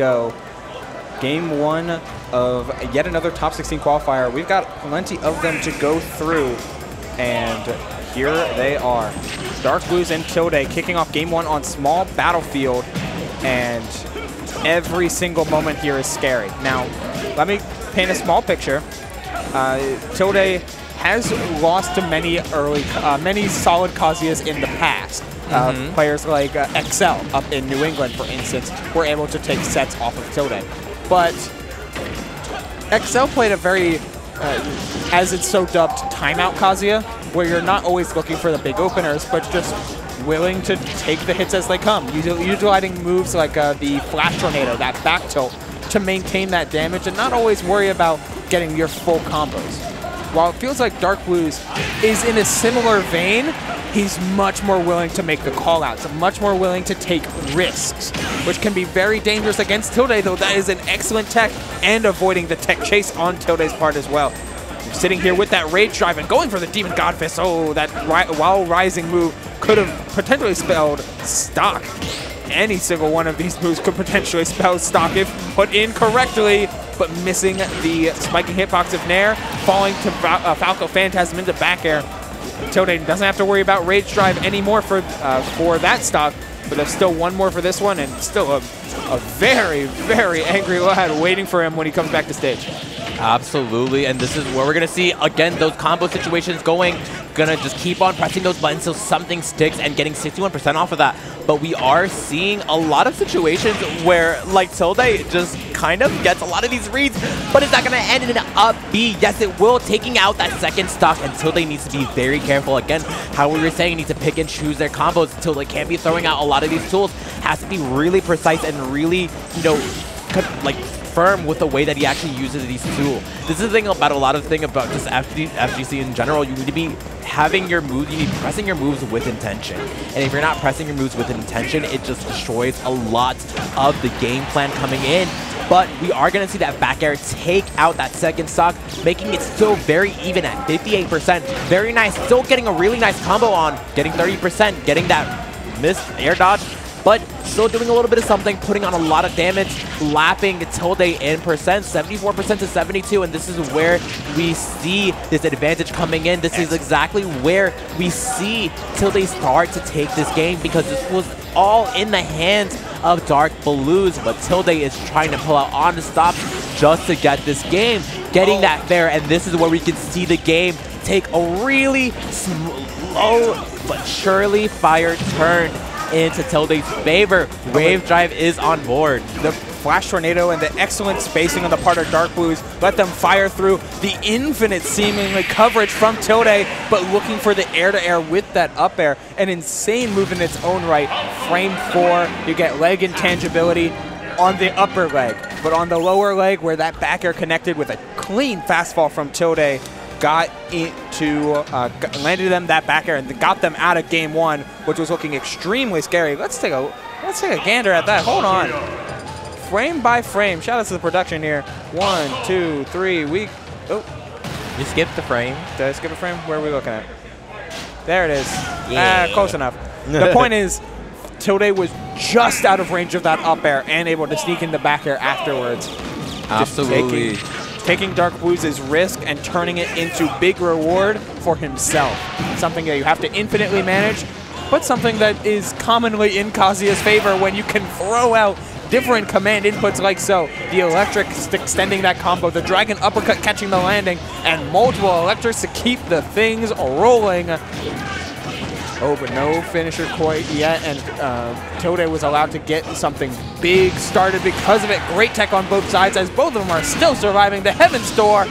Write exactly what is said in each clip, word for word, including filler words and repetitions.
go. Game one of yet another top sixteen qualifier. We've got plenty of them to go through, and here they are. Dark Blues and Tilde kicking off game one on small battlefield, and every single moment here is scary. Now, let me paint a small picture. Uh, Tilde has lost to many early, uh, many solid Kazuyas in the past. Uh, mm-hmm. Players like uh, X L up in New England, for instance, were able to take sets off of Tilde. But X L played a very, uh, as it's so dubbed, timeout Kazuya, where you're not always looking for the big openers, but just willing to take the hits as they come, util utilizing moves like uh, the Flash Tornado, that back tilt, to maintain that damage and not always worry about getting your full combos. While it feels like Dark Blues is in a similar vein, he's much more willing to make the callouts, much more willing to take risks, which can be very dangerous against Tilde, though that is an excellent tech, and avoiding the tech chase on Tilde's part as well. Sitting here with that Rage Drive and going for the Demon Godfist. Oh, that ri while rising move could have potentially spelled stock. Any single one of these moves could potentially spell stock if put in correctly, but missing the spiking hitbox of Nair, falling to uh, Falco Phantasm into back air. Tilde doesn't have to worry about Rage Drive anymore for uh, for that stock, but there's still one more for this one, and still a, a very, very angry lad waiting for him when he comes back to stage. Absolutely, and this is where we're going to see, again, those combo situations going. Gonna just keep on pressing those buttons till something sticks and getting sixty-one percent off of that. But we are seeing a lot of situations where, like, Tilde just kind of gets a lot of these reads, but it's not gonna end in an up B. Yes, it will, taking out that second stock, and Tilde needs to be very careful. Again, how we were saying, you need to pick and choose their combos. Tilde can't be throwing out a lot of these tools. Has to be really precise and really, you know, like, firm with the way that he actually uses these tools. This is the thing about a lot of thing about just F G C in general. You need to be having your moves, you need pressing your moves with intention. And if you're not pressing your moves with intention, it just destroys a lot of the game plan coming in. But we are going to see that back air take out that second stock, making it still very even at fifty-eight percent. Very nice, still getting a really nice combo on, getting thirty percent, getting that missed air dodge, but still doing a little bit of something, putting on a lot of damage, lapping Tilde in percent, seventy-four percent to seventy-two, and this is where we see this advantage coming in. This is exactly where we see Tilde start to take this game, because this was all in the hands of Dark Blues, but Tilde is trying to pull out on the stop just to get this game, getting oh. that fair, and this is where we can see the game take a really slow but surely fire turn into Tilde's favor. Wave Drive is on board. The Flash Tornado and the excellent spacing on the part of Dark Blues let them fire through the infinite seemingly coverage from Tilde, but looking for the air-to-air with that up air. An insane move in its own right. Frame four, you get leg intangibility on the upper leg, but on the lower leg where that back air connected with a clean fast fall from Tilde, got into, uh, landed them that back air and got them out of game one, which was looking extremely scary. Let's take a, let's take a gander at that. Hold on. Frame by frame. Shout out to the production here. One, two, three. We, oh. You skipped the frame. Did I skip a frame? Where are we looking at? There it is. Yeah. Uh, close enough. The point is, Tilde was just out of range of that up air and able to sneak in the back air afterwards. Absolutely. Taking Dark Blues' risk and turning it into big reward for himself. Something that you have to infinitely manage, but something that is commonly in Kazuya's favor when you can throw out different command inputs like so. The electric extending that combo, the dragon uppercut catching the landing, and multiple electrics to keep the things rolling. Oh, but no finisher quite yet, and uh, Tilde was allowed to get something big started because of it. Great tech on both sides, as both of them are still surviving. The Heaven's Door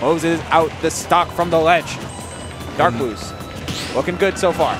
closes out the stock from the ledge. Dark Blues looking good so far.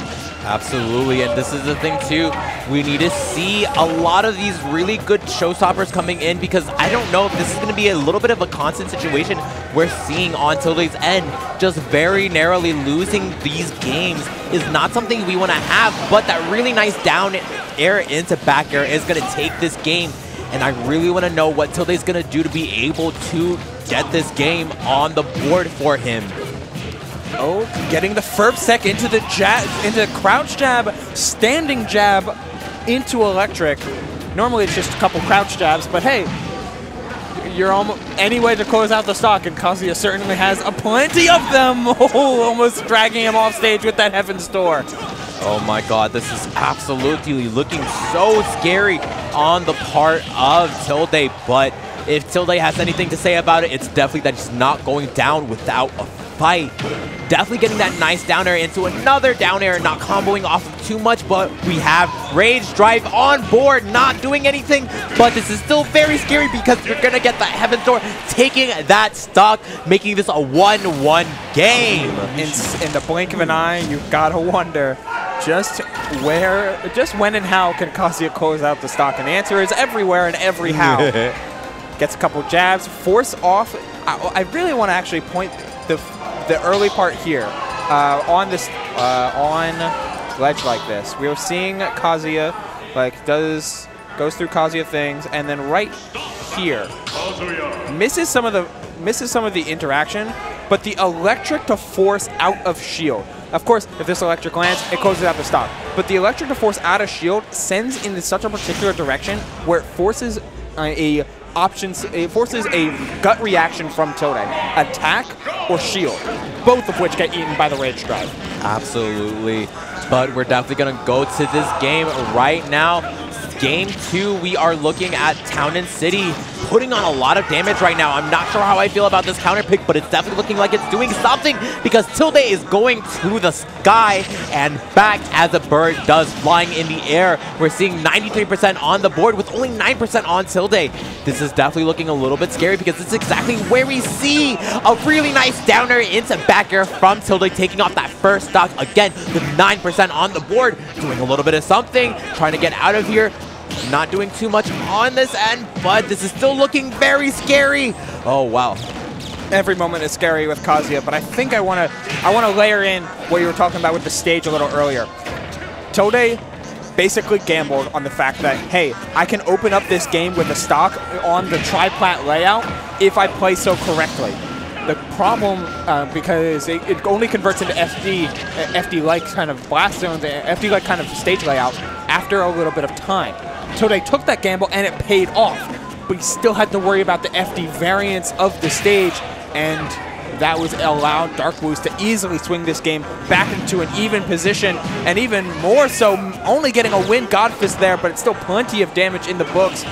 Absolutely, and this is the thing too. We need to see a lot of these really good showstoppers coming in, because I don't know if this is going to be a little bit of a constant situation we're seeing on Tilde's end. Just very narrowly losing these games is not something we want to have, but that really nice down air into back air is going to take this game, and I really want to know what Tilde's going to do to be able to get this game on the board for him. Oh, getting the Ferb Sec into the jab, into crouch jab, standing jab, into electric. Normally it's just a couple crouch jabs, but hey, you're almost any way to close out the stock, and Kazuya certainly has a plenty of them. Oh, almost dragging him off stage with that Heaven's Door. Oh my god, this is absolutely looking so scary on the part of Tilde, but if Tilde has anything to say about it, it's definitely that he's not going down without a fight. Definitely getting that nice down air into another down air, not comboing off too much, but we have Rage Drive on board, not doing anything, but this is still very scary because you're gonna get the Heaven's Door taking that stock, making this a one one game. In, in the blink of an eye, you've gotta wonder just where, just when and how can Kazuya close out the stock, and the answer is everywhere and every how. Gets a couple jabs, force off. I, I really wanna actually point the the early part here, uh, on this, uh, on ledge like this, we are seeing Kazuya, like, does, goes through Kazuya things, and then right here, misses some of the, misses some of the interaction, but the electric to force out of shield. Of course, if this electric lands, it closes out the stock, but the electric to force out of shield sends in such a particular direction where it forces a, a options, it forces a gut reaction from Tilde. Attack or shield, both of which get eaten by the Rage Drive. Absolutely, but we're definitely gonna go to this game right now. Game two, we are looking at Town and City, putting on a lot of damage right now. I'm not sure how I feel about this counter pick, but it's definitely looking like it's doing something because Tilde is going to the sky and back as a bird does, flying in the air. We're seeing ninety-three percent on the board with only nine percent on Tilde. This is definitely looking a little bit scary because it's exactly where we see a really nice downer into back air from Tilde, taking off that first stock again with nine percent on the board, doing a little bit of something, trying to get out of here. Not doing too much on this end, but this is still looking very scary. Oh, wow. Every moment is scary with Kazuya, but I think I want to I want to layer in what you were talking about with the stage a little earlier. Tilde basically gambled on the fact that, hey, I can open up this game with a stock on the triplat layout if I play so correctly. The problem, uh, because it, it only converts into F D, F D-like kind of blast zones, F D-like kind of stage layout after a little bit of time. So they took that gamble and it paid off, but you still had to worry about the F D variance of the stage, and that was allowed Dark Blues to easily swing this game back into an even position, and even more so, only getting a win Godfist there, but it's still plenty of damage in the books.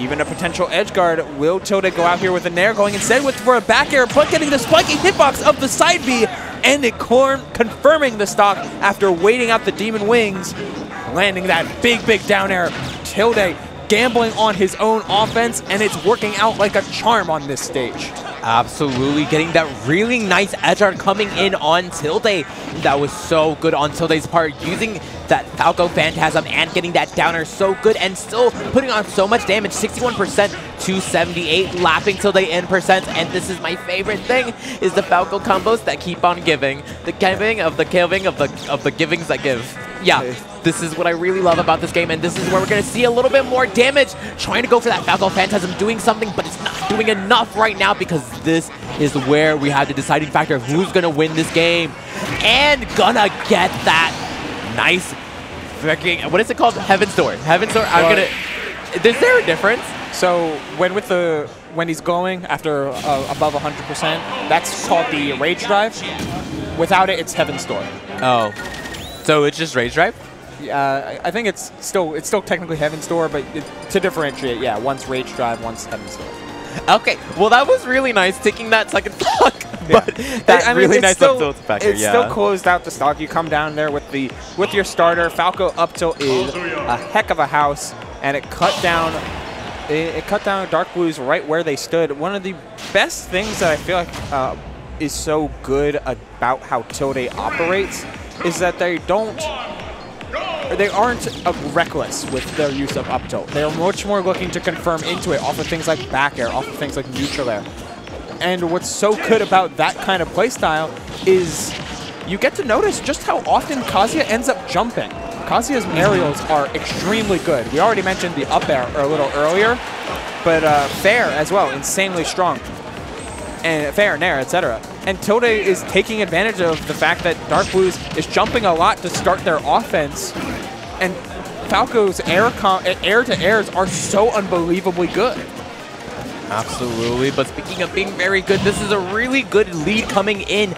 Even a potential edge guard. Will Tilde go out here with a nair, going instead with for a back air, but getting the spiking hitbox of the side B, and it confirming the stock after waiting out the Demon Wings. Landing that big, big down air. Tilde gambling on his own offense, and it's working out like a charm on this stage. Absolutely, getting that really nice edge guard coming in on Tilde. That was so good on Tilde's part, using that Falco Phantasm and getting that downer so good and still putting on so much damage, sixty-one percent to seventy-eight, lapping Tilde in percent. And this is my favorite thing, is the Falco combos that keep on giving. The giving of the giving of the, of the givings that give. Yeah, this is what I really love about this game, and this is where we're gonna see a little bit more damage, trying to go for that Falco Phantasm, doing something, but it's not doing enough right now because this is where we have the deciding factor of who's gonna win this game. And gonna get that nice freaking, what is it called? Heaven's Door. Heaven's Door, I'm gonna, is there a difference? So when with the, when he's going after uh, above one hundred percent, that's called the Rage Drive. Without it, it's Heaven's Door. Oh. So it's just Rage Drive? Uh, I think it's still it's still technically Heaven's Door, but it, to differentiate, yeah, one's Rage Drive, one's Heaven's Door. Okay, well that was really nice, taking that second stock, but yeah. That I mean, really nice still, up tilt factor, it's yeah. Still closed out the stock. You come down there with the with your starter. Falco up tilt is a heck of a house, and it cut down it, it cut down Dark Blues right where they stood. One of the best things that I feel like uh, is so good about how Tilde operates is that they don't, they aren't uh, reckless with their use of up tilt. They are much more looking to confirm into it off of things like back air, off of things like neutral air. And what's so good about that kind of playstyle is you get to notice just how often Kazuya ends up jumping. Kazuya's aerials are extremely good. We already mentioned the up air a little earlier, but uh, fair as well, insanely strong. And fair and air, et cetera. And Tilde is taking advantage of the fact that Dark Blues is jumping a lot to start their offense, and Falco's air com air to airs are so unbelievably good. Absolutely, but speaking of being very good, this is a really good lead coming in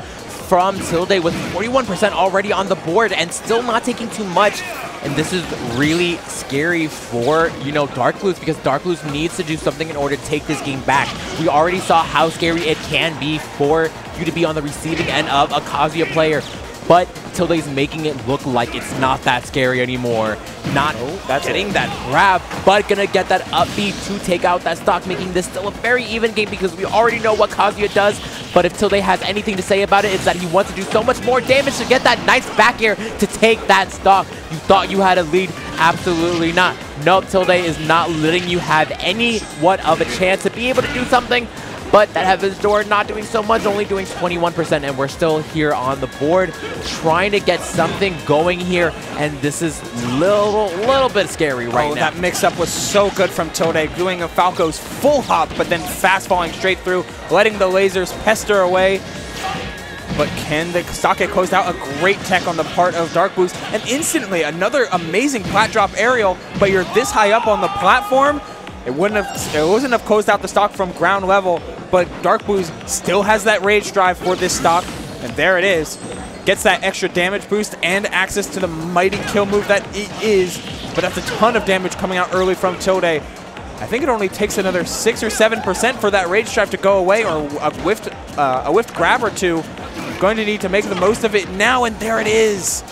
from Tilde with forty-one percent already on the board and still not taking too much. And this is really scary for, you know, Dark Blues, because Dark Blues needs to do something in order to take this game back. We already saw how scary it can be for you to be on the receiving end of a Kazuya player, but Tilde's making it look like it's not that scary anymore. Not no, that's getting it. that grab, but gonna get that upbeat to take out that stock, making this still a very even game because we already know what Kazuya does. But if Tilde has anything to say about it, it's that he wants to do so much more damage to get that nice back air to take that stock. You thought you had a lead? Absolutely not. Nope, Tilde is not letting you have any what of a chance to be able to do something. But that Heaven's Door not doing so much, only doing twenty-one percent, and we're still here on the board trying to get something going here, and this is little, little bit scary right oh, now. That mix-up was so good from Tilde, doing a Falco's full hop, but then fast-falling straight through, letting the lasers pester away. But can the Sake close out? A great tech on the part of Dark Blues, and instantly another amazing plat drop aerial, but you're this high up on the platform, it wouldn't have, it wouldn't have closed out the stock from ground level. But Dark Blues still has that rage drive for this stock, and there it is. Gets that extra damage boost and access to the mighty kill move that it is, but that's a ton of damage coming out early from Tilde. I think it only takes another six or seven percent for that rage drive to go away, or a whiffed, uh, a whiffed grab or two. Going to need to make the most of it now, and there it is.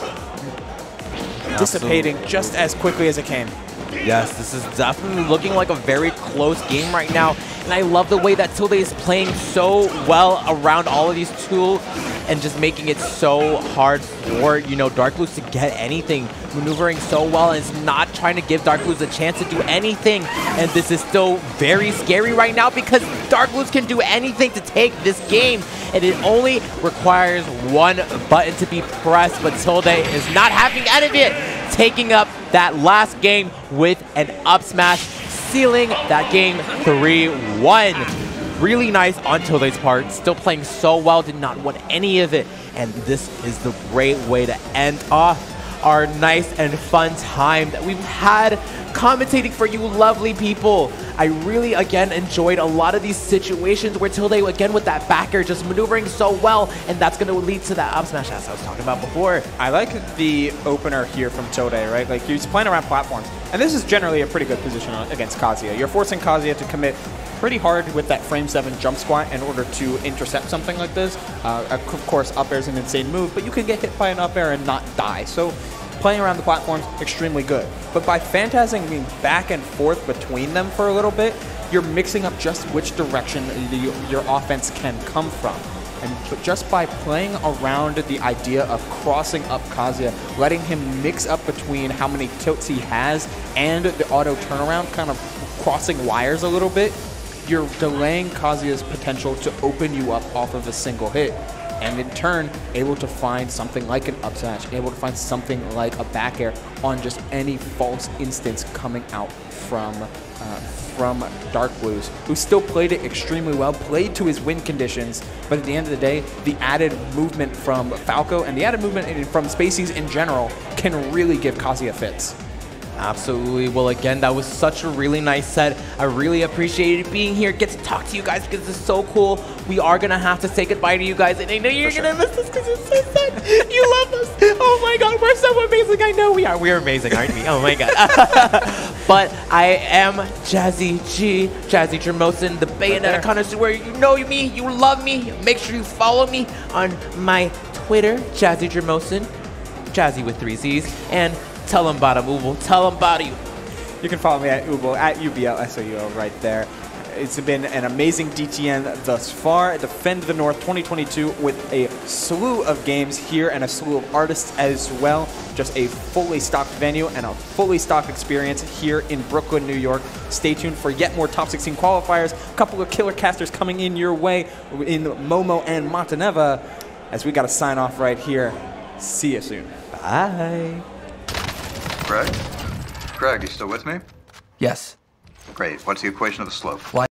Absolutely. Dissipating just as quickly as it came. Yes, this is definitely looking like a very close game right now. And I love the way that Tilde is playing so well around all of these tools and just making it so hard for, you know, Dark Blues to get anything. Maneuvering so well and is not trying to give Dark Blues a chance to do anything. And this is still very scary right now because Dark Blues can do anything to take this game. And it only requires one button to be pressed, but Tilde is not having any of it. Taking up that last game with an up smash, sealing that game three one. Really nice on Tilde's part, still playing so well, did not want any of it. And this is the great way to end off our nice and fun time that we've had commentating for you lovely people. I really, again, enjoyed a lot of these situations where Tilde, again, with that backer, just maneuvering so well, and that's going to lead to that up smash as I was talking about before. I like the opener here from Tilde, right? Like, he's playing around platforms, and this is generally a pretty good position against Kazuya. You're forcing Kazuya to commit pretty hard with that frame seven jump squat in order to intercept something like this. Uh, of course, up air is an insane move, but you can get hit by an up air and not die. So playing around the platforms, extremely good. But by phantasming being back and forth between them for a little bit, you're mixing up just which direction the, your offense can come from. And just by playing around the idea of crossing up Kazuya, letting him mix up between how many tilts he has and the auto turnaround, kind of crossing wires a little bit, you're delaying Kazuya's potential to open you up off of a single hit. And in turn, able to find something like an up smash, able to find something like a back air on just any false instance coming out from uh, from Dark Blues, who still played it extremely well, played to his win conditions. But at the end of the day, the added movement from Falco and the added movement from Spaceys in general can really give Kazuya fits. Absolutely. Well, again, that was such a really nice set. I really appreciated being here. Get to talk to you guys because it's so cool. We are going to have to say goodbye to you guys. And I know you're going to miss us because it's so sad. You love us. Oh, my God. We're so amazing. I know we are. We're amazing, aren't we? Oh, my God. But I am Jazzy G, Jazzy Jermosen, the Bayonetta connoisseur. You know me. You love me. Make sure you follow me on my Twitter, Jazzy Jermosen, Jazzy with three Z's, and tell them about him, Ubo. Tell them about you. You can follow me at Ubo, at U B L S O U O right there. It's been an amazing D T N thus far. Defend the North twenty twenty-two with a slew of games here and a slew of artists as well. Just a fully stocked venue and a fully stocked experience here in Brooklyn, New York. Stay tuned for yet more top sixteen qualifiers. A couple of killer casters coming in your way in Momo and Montaneva as we got to sign off right here. See you soon. Bye. Craig? Craig, you still with me? Yes. Great. What's the equation of the slope? Why?